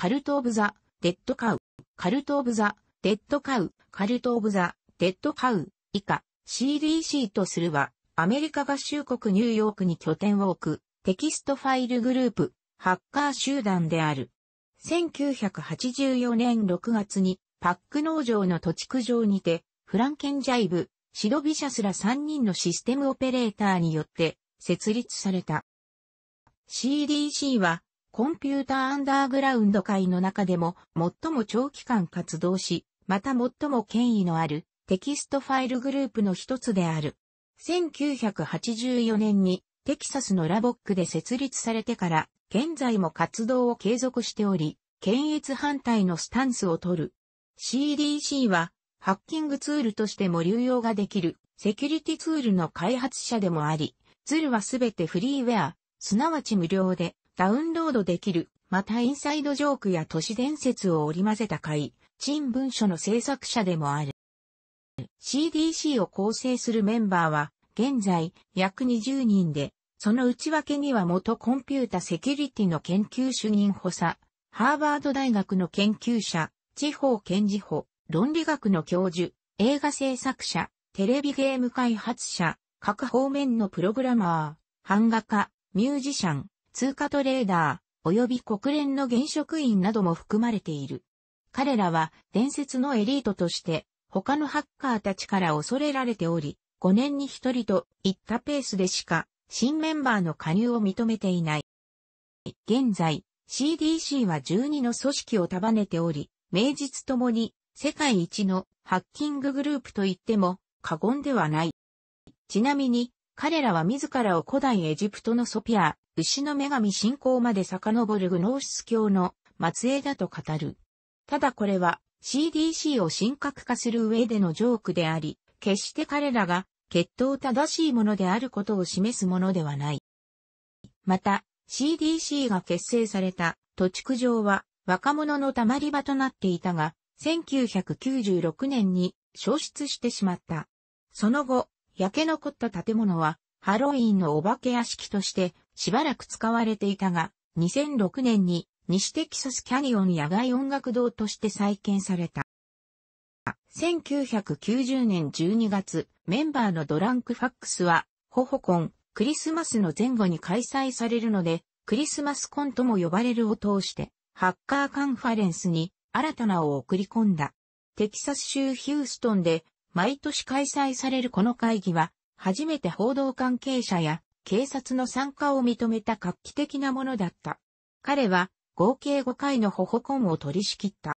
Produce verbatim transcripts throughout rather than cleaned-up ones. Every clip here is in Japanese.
カルト・オブ・ザ・デッド・カウ、カルト・オブ・ザ・デッド・カウ、カルト・オブ・ザ・デッド・カウ、以下、シーディーシー とするは、アメリカ合衆国ニューヨークに拠点を置く、テキストファイルグループ、ハッカー集団である。せんきゅうひゃくはちじゅうよねんろくがつに、パック農場の土地区上にて、フランケンジャイブ、シドビシャスらさんにんのシステムオペレーターによって、設立された。シーディーシー は、コンピューターアンダーグラウンド界の中でも、最も長期間活動し、また最も権威のある、テキストファイルグループの一つである。せんきゅうひゃくはちじゅうよねんに、テキサスのラボックで設立されてから、現在も活動を継続しており、検閲反対のスタンスを取る。シーディーシー は、ハッキングツールとしても流用ができる、セキュリティツールの開発者でもあり、ツールはすべてフリーウェア、すなわち無料でダウンロードできる、またインサイドジョークや都市伝説を織り交ぜた怪珍文書の制作者でもある。シーディーシー を構成するメンバーは、現在約にじゅうにんで、その内訳には元コンピュータセキュリティの研究主任補佐、ハーバード大学の研究者、地方検事補、論理学の教授、映画制作者、テレビゲーム開発者、各方面のプログラマー、版画家、ミュージシャン、通貨トレーダー、及び国連の現職員なども含まれている。彼らは伝説のエリートとして、他のハッカーたちから恐れられており、ごねんにひとりといったペースでしか、新メンバーの加入を認めていない。現在、シーディーシー はじゅうにの組織を束ねており、名実ともに世界一のハッキンググループと言っても過言ではない。ちなみに、彼らは自らを古代エジプトのソピア、牛の女神信仰まで遡るグノーシス教の末裔だと語る。ただこれは シーディーシー を神格化する上でのジョークであり、決して彼らが血統正しいものであることを示すものではない。また、シーディーシー が結成された土地区上は若者のたまり場となっていたが、せんきゅうひゃくきゅうじゅうろくねんに消失してしまった。その後、焼け残った建物はハロウィンのお化け屋敷としてしばらく使われていたが、にせんろくねんに西テキサスキャニオン野外音楽堂として再建された。せんきゅうひゃくきゅうじゅうねんじゅうにがつ、メンバーのドランクファックスは、ホホコン、クリスマスの前後に開催されるので、クリスマスコンとも呼ばれるを通して、ハッカーカンファレンスに新たなを送り込んだ。テキサス州ヒューストンで毎年開催されるこの会議は、初めて報道関係者や警察の参加を認めた画期的なものだった。彼は合計ごかいのホホコンを取り仕切った。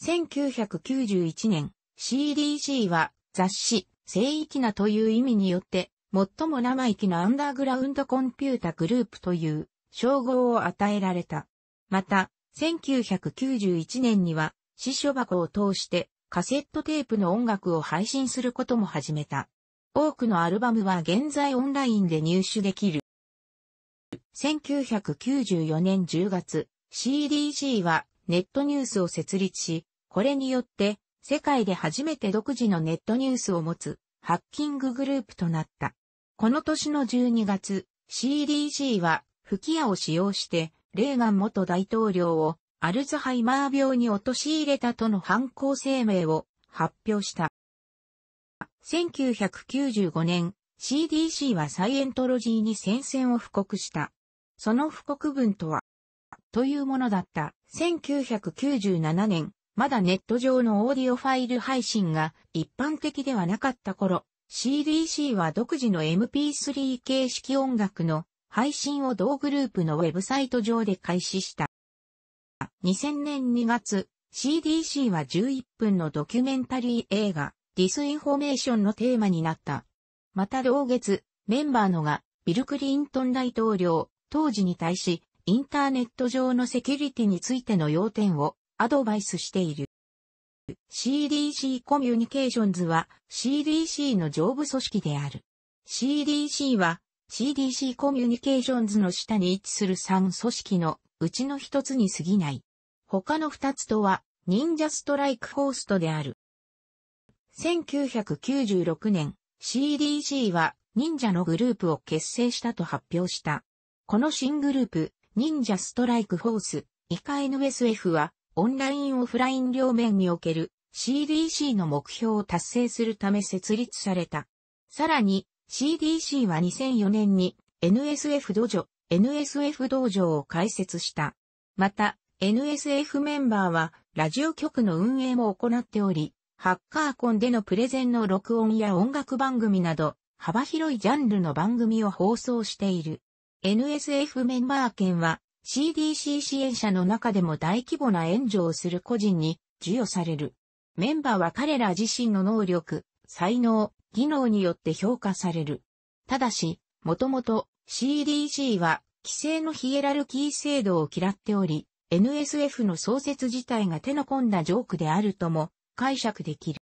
せんきゅうひゃくきゅうじゅういちねん、シーディーシー は雑誌、聖域なという意味によって、最も生意気なアンダーグラウンドコンピュータグループという称号を与えられた。また、せんきゅうひゃくきゅうじゅういちねんには、私書箱を通してカセットテープの音楽を配信することも始めた。多くのアルバムは現在オンラインで入手できる。せんきゅうひゃくきゅうじゅうよねんじゅうがつ、シーディーシー はネットニュースを設立し、これによって世界で初めて独自のネットニュースを持つハッキンググループとなった。この年のじゅうにがつ、シーディーシー は吹き矢を使用して、レーガン元大統領をアルツハイマー病に陥れたとの犯行声明を発表した。せんきゅうひゃくきゅうじゅうごねん、シーディーシー はサイエントロジーに宣戦を布告した。その布告文とは、というものだった。せんきゅうひゃくきゅうじゅうななねん、まだネット上のオーディオファイル配信が一般的ではなかった頃、シーディーシー は独自の エムピースリー 形式音楽の配信を同グループのウェブサイト上で開始した。にせんねんにがつ、シーディーシー はじゅういっぷんのドキュメンタリー映画、ディスインフォメーションのテーマになった。また同月、メンバーのが、ビル・クリントン大統領、当時に対し、インターネット上のセキュリティについての要点をアドバイスしている。シーディーシー コミュニケーションズは シーディーシー の上部組織である。シーディーシー は シーディーシー コミュニケーションズの下に位置するさん組織のうちのひとつに過ぎない。他のふたつとは忍者ストライクフォーストである。せんきゅうひゃくきゅうじゅうろくねん、シーディーシー は忍者のグループを結成したと発表した。この新グループ、忍者ストライクフォース以下 エヌエスエフ は、オンラインオフライン両面における シーディーシー の目標を達成するため設立された。さらに、シーディーシー はにせんよねんに エヌエスエフ ドジョ、エヌエスエフ 道場を開設した。また、エヌエスエフ メンバーは、ラジオ局の運営も行っており、ハッカーコンでのプレゼンの録音や音楽番組など、幅広いジャンルの番組を放送している。エヌエスエフ メンバー権は、シーディーシー 支援者の中でも大規模な援助をする個人に授与される。メンバーは彼ら自身の能力、才能、技能によって評価される。ただし、もともと シーディーシー は既成のヒエラルキー制度を嫌っており、エヌエスエフ の創設自体が手の込んだジョークであるとも解釈できる。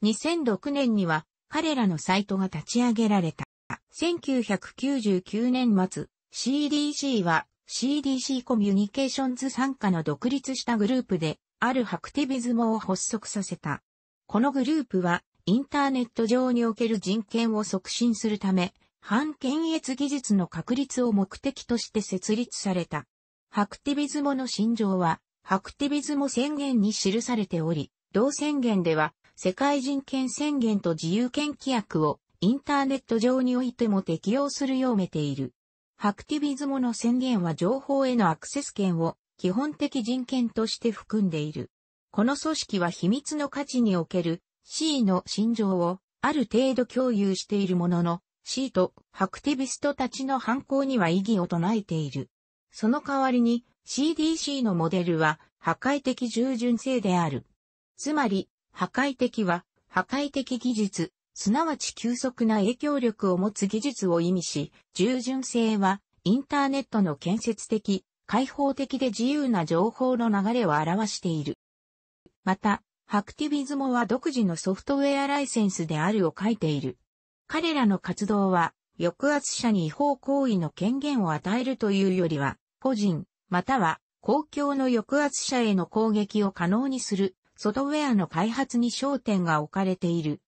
にせんろくねんには彼らのサイトが立ち上げられた。せんきゅうひゃくきゅうじゅうきゅうねん末、シーディーシー は シーディーシー コミュニケーションズ傘下の独立したグループで、あるハクティビズムを発足させた。このグループは、インターネット上における人権を促進するため、反検閲技術の確立を目的として設立された。ハクティビズモの信条は、ハクティビズモ宣言に記されており、同宣言では、世界人権宣言と自由権規約をインターネット上においても適用するようめている。ハクティビズモの宣言は情報へのアクセス権を基本的人権として含んでいる。この組織は秘密の価値における シー の信条をある程度共有しているものの、シー とハクティビストたちの犯行には異議を唱えている。その代わりに シーディーシー のモデルは破壊的従順性である。つまり、破壊的は破壊的技術、すなわち急速な影響力を持つ技術を意味し、従順性はインターネットの建設的、開放的で自由な情報の流れを表している。また、ハクティビズモは独自のソフトウェアライセンスであるを書いている。彼らの活動は、抑圧者に違法行為の権限を与えるというよりは、個人、または公共の抑圧者への攻撃を可能にする、ソフトウェアの開発に焦点が置かれている。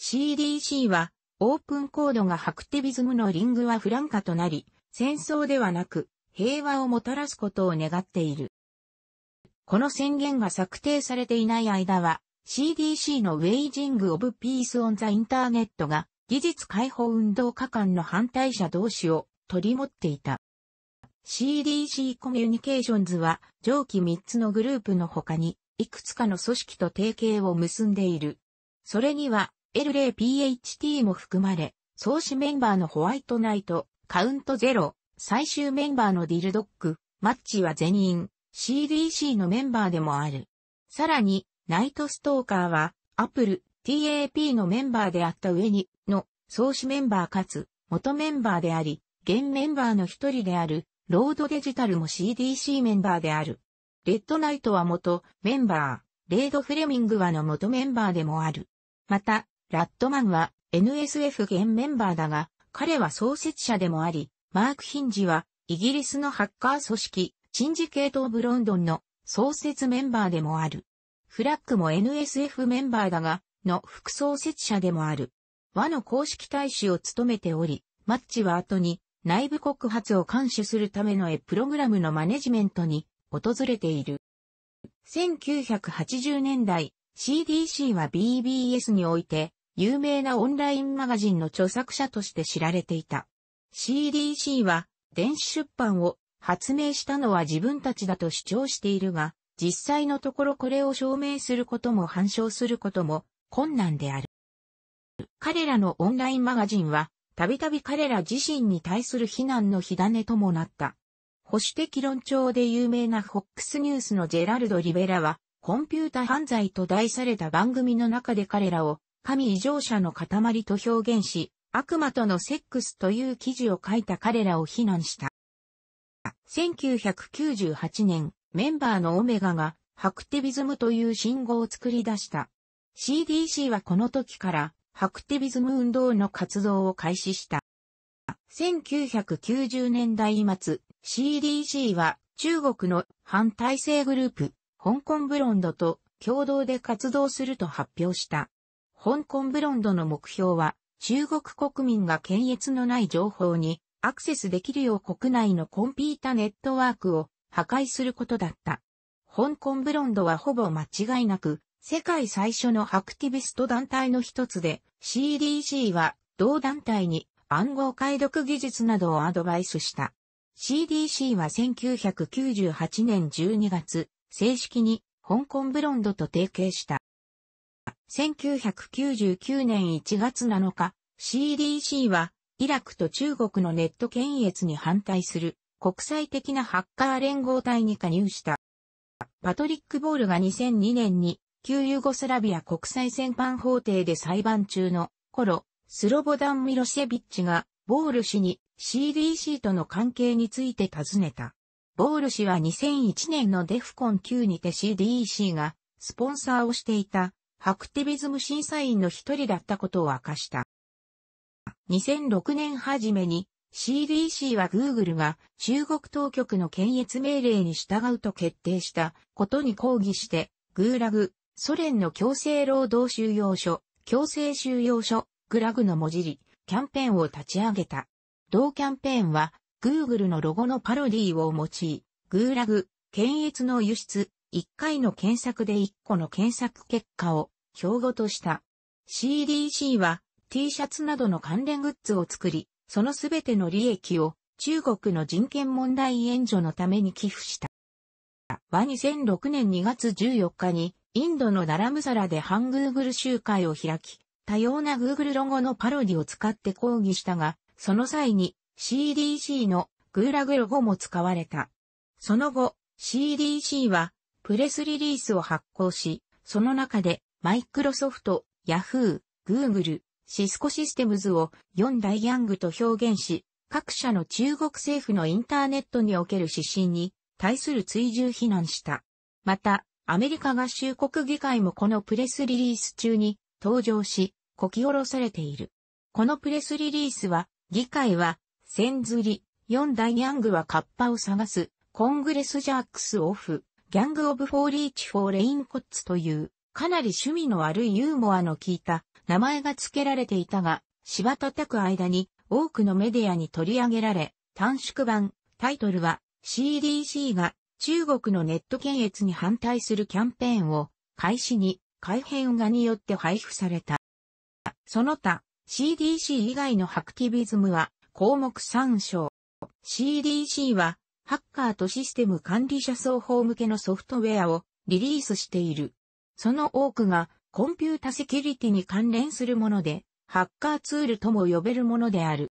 シーディーシー は、オープンコードがハクティビズムのリングはフランカとなり、戦争ではなく、平和をもたらすことを願っている。この宣言が策定されていない間は、シーディーシー のウェイジング・オブ・ピース・オン・ザ・インターネットが、技術解放運動家間の反対者同士を取り持っていた。シーディーシー コミュニケーションズは上記みっつのグループの他にいくつかの組織と提携を結んでいる。それには エルエー ピーエイチティー も含まれ、創始メンバーのホワイトナイト、カウントゼロ、最終メンバーのディルドック、マッチは全員 シーディーシー のメンバーでもある。さらにナイトストーカーはアプル、ティーエーピー のメンバーであった上に、の創始メンバーかつ元メンバーであり、現メンバーの一人であるロードデジタルも シーディーシー メンバーである。レッドナイトは元メンバー、レイド・フレミングはの元メンバーでもある。また、ラッドマンは エヌエスエフ 現メンバーだが、彼は創設者でもあり、マーク・ヒンジはイギリスのハッカー組織、シンジケート・オブ・ロンドンの創設メンバーでもある。フラッグも エヌエスエフ メンバーだが、の副創設者でもある。和の公式大使を務めており、マッチは後に内部告発を監視するためのエプログラムのマネジメントに訪れている。せんきゅうひゃくはちじゅうねんだい、シーディーシー は ビービーエス において有名なオンラインマガジンの著作者として知られていた。シーディーシー は電子出版を発明したのは自分たちだと主張しているが、実際のところこれを証明することも反証することも困難である。彼らのオンラインマガジンは、たびたび彼ら自身に対する非難の火種ともなった。保守的論調で有名なフォックスニュースのジェラルド・リベラは、コンピュータ犯罪と題された番組の中で彼らを、神異常者の塊と表現し、悪魔とのセックスという記事を書いた彼らを非難した。せんきゅうひゃくきゅうじゅうはちねん、メンバーのオメガが、ハクティビズムという信号を作り出した。シーディーシー はこの時から、ハクティビズム運動の活動を開始した。せんきゅうひゃくきゅうじゅうねんだいまつ、シーディーシー は中国の反体制グループ、香港ブロンドと共同で活動すると発表した。香港ブロンドの目標は、中国国民が検閲のない情報にアクセスできるよう国内のコンピュータネットワークを破壊することだった。香港ブロンドはほぼ間違いなく、世界最初のハクティビスト団体の一つで、シーディーシー は同団体に暗号解読技術などをアドバイスした。シーディーシー はせんきゅうひゃくきゅうじゅうはちねんじゅうにがつ、正式に香港ブロンドと提携した。せんきゅうひゃくきゅうじゅうきゅうねんいちがつなのか、シーディーシー はイラクと中国のネット検閲に反対する国際的なハッカー連合体に加入した。パトリック・ボールがにせんにねんに旧ユーゴスラビア国際戦犯法廷で裁判中の頃、スロボダン・ミロシェビッチがボール氏に シーディーシー との関係について尋ねた。ボール氏はにせんいちねんのデフコンきゅうにて シーディーシー がスポンサーをしていたハクティビズム審査員の一人だったことを明かした。にせんろくねん初めに シーディーシー は Google が中国当局の検閲命令に従うと決定したことに抗議して、グーラグ、ソ連の強制労働収容所、強制収容所、グラグの文字入り、キャンペーンを立ち上げた。同キャンペーンは、Google のロゴのパロディを用い、グーラグ、検閲の輸出、いっかいの検索でいっこの検索結果を標語とした。シーディーシー は T シャツなどの関連グッズを作り、そのすべての利益を中国の人権問題援助のために寄付した。はにせんろくねんにがつじゅうよっかにインドのダラムサラで反 Google 集会を開き、多様な Google ロゴのパロディを使って抗議したが、その際に シーディーシー のグーラグロゴも使われた。その後、シーディーシー はプレスリリースを発行し、その中でマイクロソフト、ヤフー、グーグル、シスコシステムズをよん大ギャングと表現し、各社の中国政府のインターネットにおける指針に対する追従非難した。また、アメリカ合衆国議会もこのプレスリリース中に登場し、こき下ろされている。このプレスリリースは、議会は、センズリ、よん大ギャングはカッパを探す、コングレスジャックスオフ。ギャング・オブ・フォー・リーチ・フォー・レイン・コッツという、かなり趣味の悪いユーモアの効いた名前が付けられていたが、しばたたく間に多くのメディアに取り上げられ、短縮版、タイトルは シーディーシー が中国のネット検閲に反対するキャンペーンを開始に改編画によって配布された。その他、シーディーシー 以外のハクティビズムは項目参照。シーディーシー は、ハッカーとシステム管理者双方向けのソフトウェアをリリースしている。その多くがコンピュータセキュリティに関連するもので、ハッカーツールとも呼べるものである。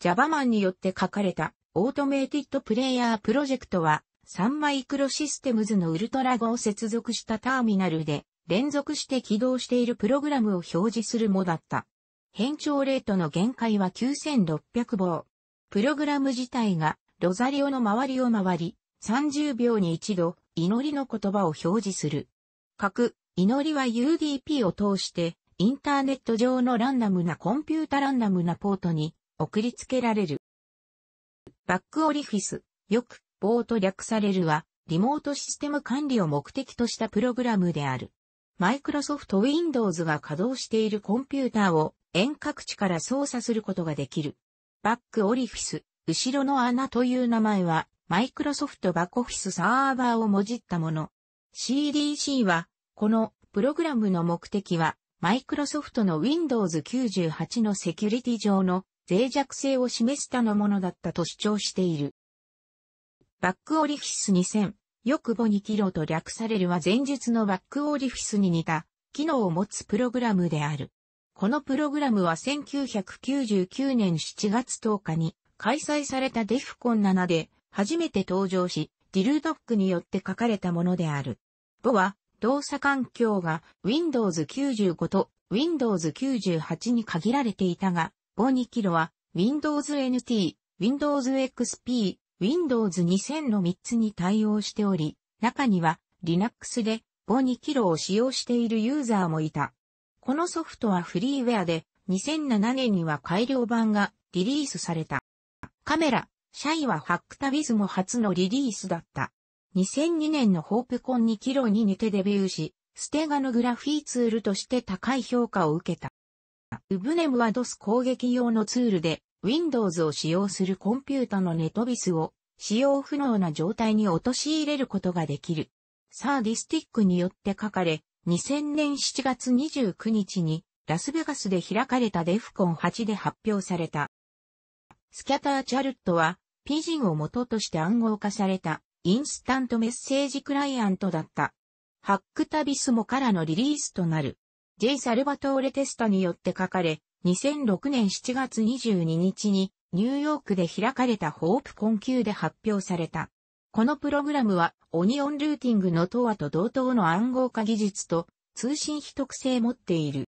JavaManによって書かれたオートメイティッドプレイヤープロジェクトは、サンマイクロシステムズのウルトラ語を接続したターミナルで連続して起動しているプログラムを表示するもだった。変調レートの限界はきゅうせんろっぴゃくぼう。プログラム自体がロザリオの周りを回り、さんじゅうびょうに一度、祈りの言葉を表示する。各、祈りは ユーディーピー を通して、インターネット上のランダムなコンピュータランダムなポートに送りつけられる。バックオリフィス、よく、ボーと略されるは、リモートシステム管理を目的としたプログラムである。マイクロソフト Windows が稼働しているコンピュータを遠隔地から操作することができる。バックオリフィス。後ろの穴という名前は、マイクロソフトバックオフィスサーバーをもじったもの。シーディーシー は、このプログラムの目的は、マイクロソフトの ウィンドウズきゅうじゅうはち のセキュリティ上の脆弱性を示すためのものだったと主張している。バックオリフィスにせん、よくボニキロと略されるは前述のバックオリフィスに似た機能を持つプログラムである。このプログラムはせんきゅうひゃくきゅうじゅうきゅうねんしちがつとおかに、開催されたデフコンななで初めて登場し、ディルドックによって書かれたものである。ボは、動作環境が ウィンドウズきゅうじゅうご と ウィンドウズきゅうじゅうはち に限られていたが、ボにキロは Windows エヌティー、Windows エックスピー、Windows にせんのみっつに対応しており、中には Linux でボにキロを使用しているユーザーもいた。このソフトはフリーウェアでにせんななねんには改良版がリリースされた。カメラ、シャイはハクタビズム初のリリースだった。にせんにねんのホープコンにキロに似てデビューし、ステガノグラフィーツールとして高い評価を受けた。ウブネムは ドス 攻撃用のツールで、Windows を使用するコンピュータのネトビスを使用不能な状態に陥れることができる。サーディスティックによって書かれ、にせんねんしちがつにじゅうくにちにラスベガスで開かれたデフコンはちで発表された。スキャターチャルットは、ピジンを元として暗号化されたインスタントメッセージクライアントだった。ハックタビスモからのリリースとなる。J サルバトーレテスタによって書かれ、にせんろくねんしちがつにじゅうににちにニューヨークで開かれたホープコン級で発表された。このプログラムはオニオンルーティングのトアと同等の暗号化技術と通信秘匿性を持っている。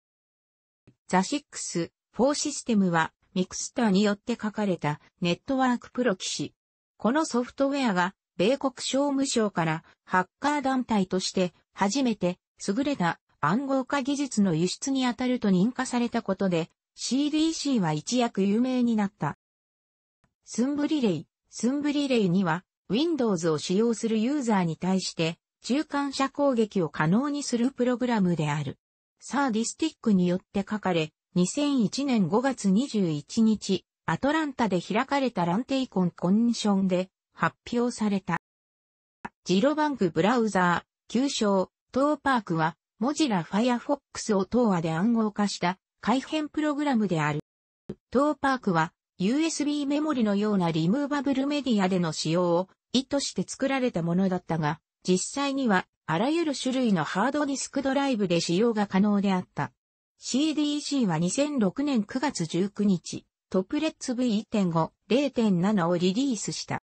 ザ・シックス・フォーシステムはミクスターによって書かれたネットワークプロキシ。このソフトウェアが米国商務省からハッカー団体として初めて優れた暗号化技術の輸出にあたると認可されたことで シーディーシー は一躍有名になった。スンブリレイ。スンブリレイには Windows を使用するユーザーに対して中間者攻撃を可能にするプログラムである。サーディスティックによって書かれ、にせんいちねんごがつにじゅういちにち、アトランタで開かれたランテイコンコンションで発表された。ジロバンクブラウザー、旧称、トーパークは、Mozilla Firefox をトーアで暗号化した改変プログラムである。トーパークは、ユーエスビー メモリのようなリムーバブルメディアでの使用を意図して作られたものだったが、実際には、あらゆる種類のハードディスクドライブで使用が可能であった。シーディーシー はにせんろくねんくがつじゅうくにち、トプレッツ ブイいってんご、ゼロてんなな をリリースした。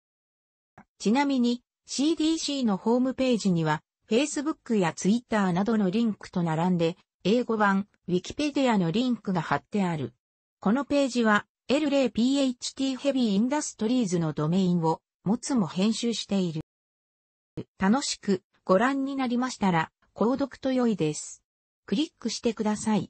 ちなみに シーディーシー のホームページには Facebook や Twitter などのリンクと並んで英語版 Wikipedia のリンクが貼ってある。このページは エルエー ピーエイチティー Heavy Industries のドメインを持つも編集している。楽しくご覧になりましたら購読と良いです。クリックしてください。